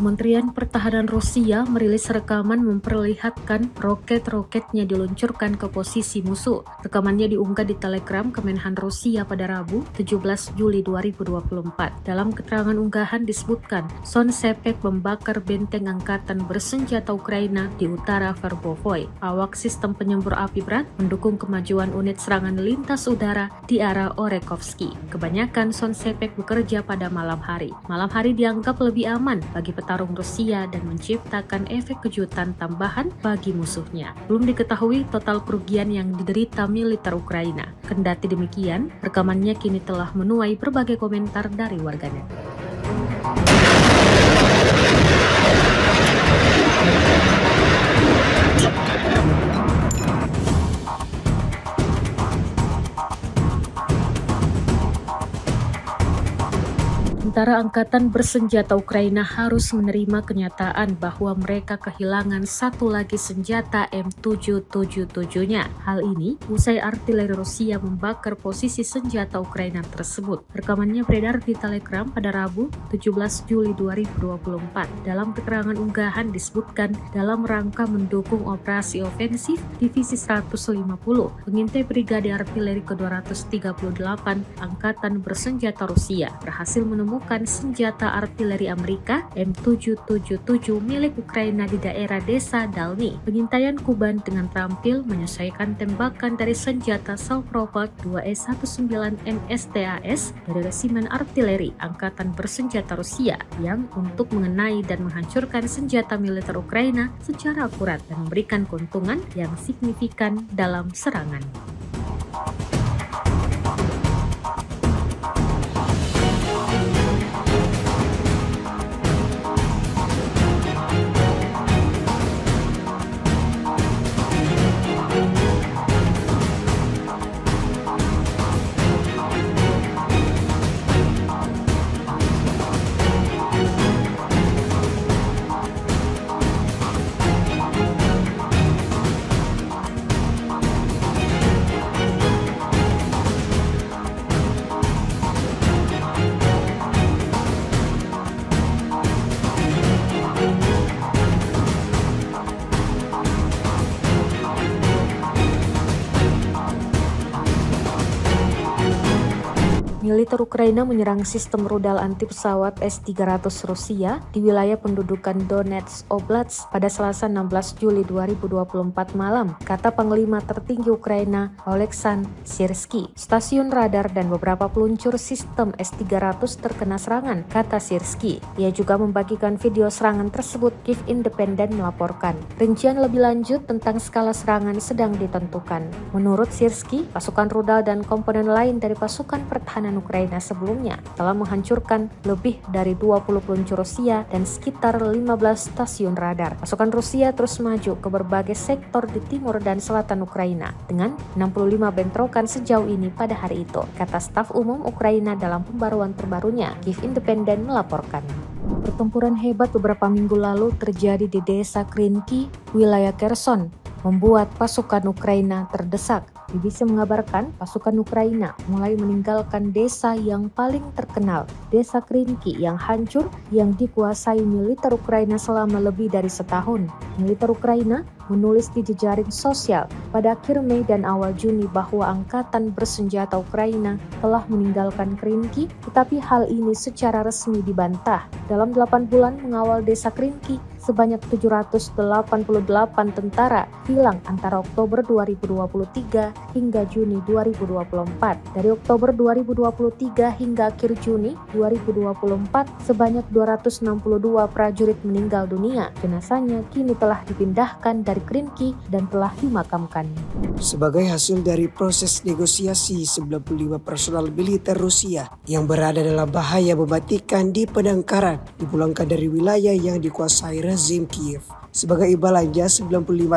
Kementerian Pertahanan Rusia merilis rekaman memperlihatkan roket-roketnya diluncurkan ke posisi musuh. Rekamannya diunggah di Telegram Kemenhan Rusia pada Rabu, 17 Juli 2024. Dalam keterangan unggahan disebutkan, Solntsepek membakar benteng angkatan bersenjata Ukraina di utara Verbovoy. Awak sistem penyembur api berat mendukung kemajuan unit serangan lintas udara di arah Orekovsky. Kebanyakan Solntsepek bekerja pada malam hari. Malam hari dianggap lebih aman bagi petarung Rusia dan menciptakan efek kejutan tambahan bagi musuhnya. Belum diketahui total kerugian yang diderita militer Ukraina. Kendati demikian, rekamannya kini telah menuai berbagai komentar dari warganet. Tentara Angkatan Bersenjata Ukraina harus menerima kenyataan bahwa mereka kehilangan satu lagi senjata M777-nya. Hal ini usai artileri Rusia membakar posisi senjata Ukraina tersebut. Rekamannya beredar di Telegram pada Rabu, 17 Juli 2024. Dalam keterangan unggahan disebutkan, dalam rangka mendukung operasi ofensif Divisi 150, pengintai Brigade Artileri ke-238 Angkatan Bersenjata Rusia berhasil menemukan senjata artileri Amerika M777 milik Ukraina di daerah desa Dalny. Pengintaian Kuban dengan terampil menyelesaikan tembakan dari senjata self-propelled 2S19 MSTAS dari resimen artileri Angkatan Bersenjata Rusia yang untuk mengenai dan menghancurkan senjata militer Ukraina secara akurat dan memberikan keuntungan yang signifikan dalam serangan. Militer Ukraina menyerang sistem rudal anti pesawat S-300 Rusia di wilayah pendudukan Donetsk Oblast pada Selasa 16 Juli 2024 malam, kata Panglima Tertinggi Ukraina Oleksandr Syrskyi. Stasiun radar dan beberapa peluncur sistem S-300 terkena serangan, kata Syrskyi. Ia juga membagikan video serangan tersebut. Kyiv Independent melaporkan. Rincian lebih lanjut tentang skala serangan sedang ditentukan. Menurut Syrskyi, pasukan rudal dan komponen lain dari pasukan pertahanan Ukraina sebelumnya telah menghancurkan lebih dari 20 peluncur Rusia dan sekitar 15 stasiun radar. Pasukan Rusia terus maju ke berbagai sektor di timur dan selatan Ukraina dengan 65 bentrokan sejauh ini pada hari itu, kata staf umum Ukraina dalam pembaruan terbarunya. Kyiv Independent melaporkan. Pertempuran hebat beberapa minggu lalu terjadi di desa Krynki, wilayah Kherson, membuat pasukan Ukraina terdesak. BBC mengabarkan pasukan Ukraina mulai meninggalkan desa yang paling terkenal, desa Krynki yang hancur, yang dikuasai militer Ukraina selama lebih dari setahun. Militer Ukraina menulis di jejaring sosial pada akhir Mei dan awal Juni bahwa Angkatan Bersenjata Ukraina telah meninggalkan Krynki, tetapi hal ini secara resmi dibantah. Dalam 8 bulan mengawal desa Krynki, sebanyak 788 tentara hilang antara Oktober 2023 hingga Juni 2024. Dari Oktober 2023 hingga akhir Juni 2024, sebanyak 262 prajurit meninggal dunia. Jenazahnya kini telah dipindahkan dari Krynki dan telah dimakamkan. Sebagai hasil dari proses negosiasi, 95 personal militer Rusia yang berada dalam bahaya mematikan di Pendangkaran dipulangkan dari wilayah yang dikuasai rezim Kiev. Sebagai imbalannya, 95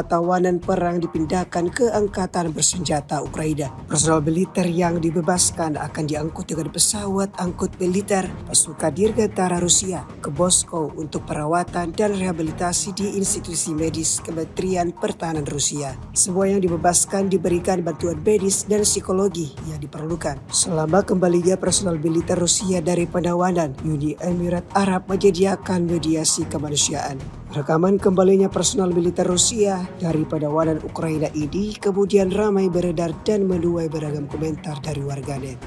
tawanan perang dipindahkan ke angkatan bersenjata Ukraina. Personal militer yang dibebaskan akan diangkut dengan pesawat angkut militer pasukan Dirgantara Rusia ke Moskow untuk perawatan dan rehabilitasi di institusi medis Kementerian Pertahanan Rusia. Semua yang dibebaskan diberikan bantuan medis dan psikologi yang diperlukan. Selama kembalinya personal militer Rusia dari penawanan, Uni Emirat Arab menyediakan mediasi kemanusiaan. Rekaman kembalinya personal militer Rusia dari penawanan Ukraina ini kemudian ramai beredar dan menuai beragam komentar dari warganet.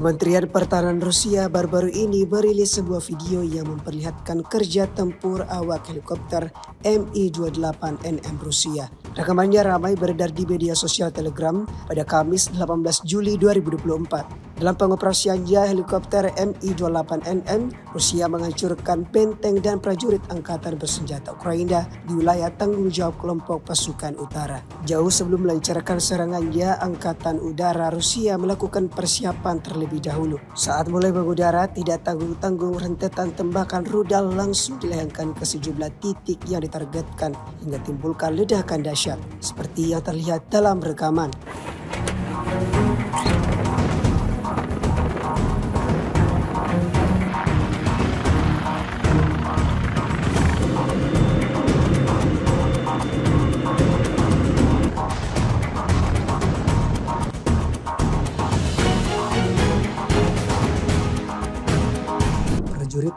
Kementerian Pertahanan Rusia baru-baru ini merilis sebuah video yang memperlihatkan kerja tempur awak helikopter Mi-28NM Rusia. Rekamannya ramai beredar di media sosial Telegram pada Kamis 18 Juli 2024. Dalam pengoperasiannya, helikopter Mi-28NM, Rusia menghancurkan benteng dan prajurit angkatan bersenjata Ukraina di wilayah tanggung jawab kelompok pasukan utara. Jauh sebelum melancarkan serangannya, Angkatan Udara Rusia melakukan persiapan terlebih dahulu. Saat mulai mengudara, tidak tanggung-tanggung rentetan tembakan rudal langsung dilayangkan ke sejumlah titik yang ditargetkan hingga timbulkan ledakan dahsyat, seperti yang terlihat dalam rekaman.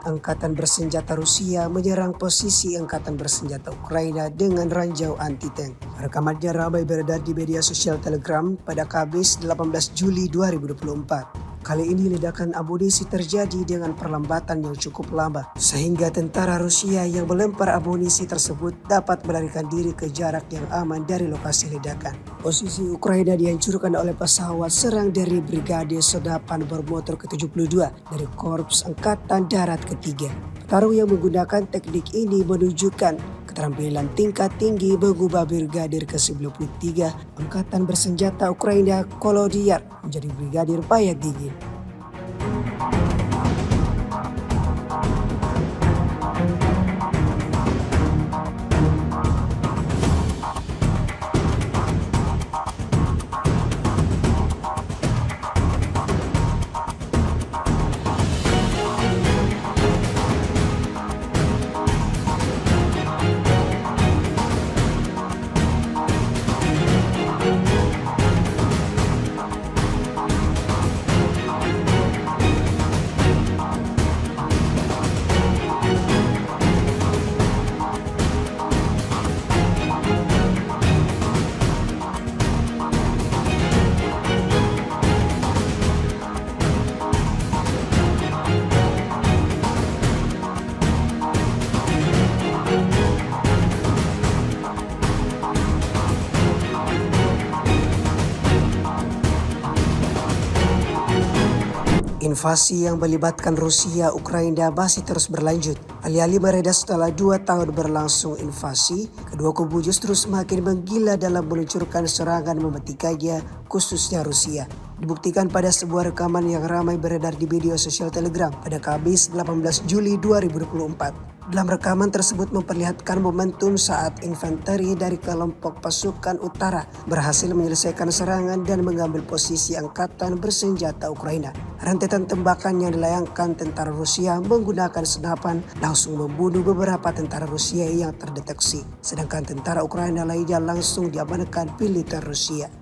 Angkatan bersenjata Rusia menyerang posisi angkatan bersenjata Ukraina dengan ranjau anti-tank. Rekamannya ramai beredar di media sosial Telegram pada Kamis 18 Juli 2024. Kali ini ledakan amunisi terjadi dengan perlambatan yang cukup lama, sehingga tentara Rusia yang melempar amunisi tersebut dapat melarikan diri ke jarak yang aman dari lokasi ledakan. Posisi Ukraina dihancurkan oleh pesawat serang dari Brigade Senapan Bermotor ke-72 dari Korps Angkatan Darat ketiga. Petarung yang menggunakan teknik ini menunjukkan keterampilan tingkat tinggi mengubah Brigadir ke-93 Angkatan Bersenjata Ukraina Kolodiyar menjadi Brigadir Bayadgin. Invasi yang melibatkan Rusia, Ukraina masih terus berlanjut. Alih-alih mereda setelah 2 tahun berlangsung invasi, kedua kubu justru semakin menggila dalam meluncurkan serangan membetikainya, khususnya Rusia. Dibuktikan pada sebuah rekaman yang ramai beredar di media sosial Telegram pada Kamis 18 Juli 2024. Dalam rekaman tersebut memperlihatkan momentum saat infanteri dari kelompok pasukan utara berhasil menyelesaikan serangan dan mengambil posisi angkatan bersenjata Ukraina. Rentetan tembakan yang dilayangkan tentara Rusia menggunakan senapan langsung membunuh beberapa tentara Rusia yang terdeteksi, sedangkan tentara Ukraina lainnya langsung diamankan militer Rusia.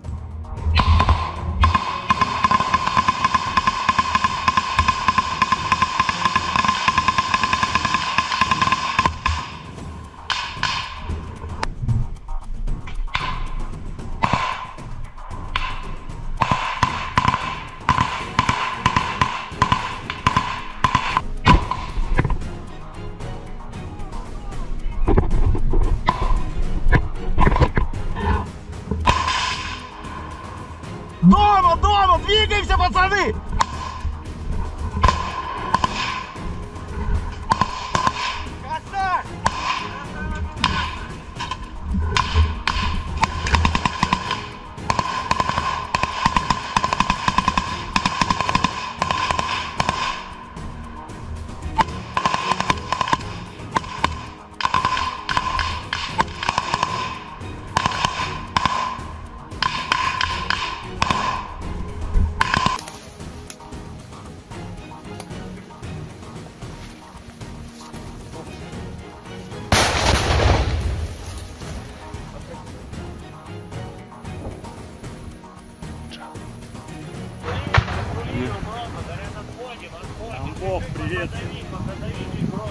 Дома, двигаемся, пацаны! Красавчик! Бог, привет! Позови бро!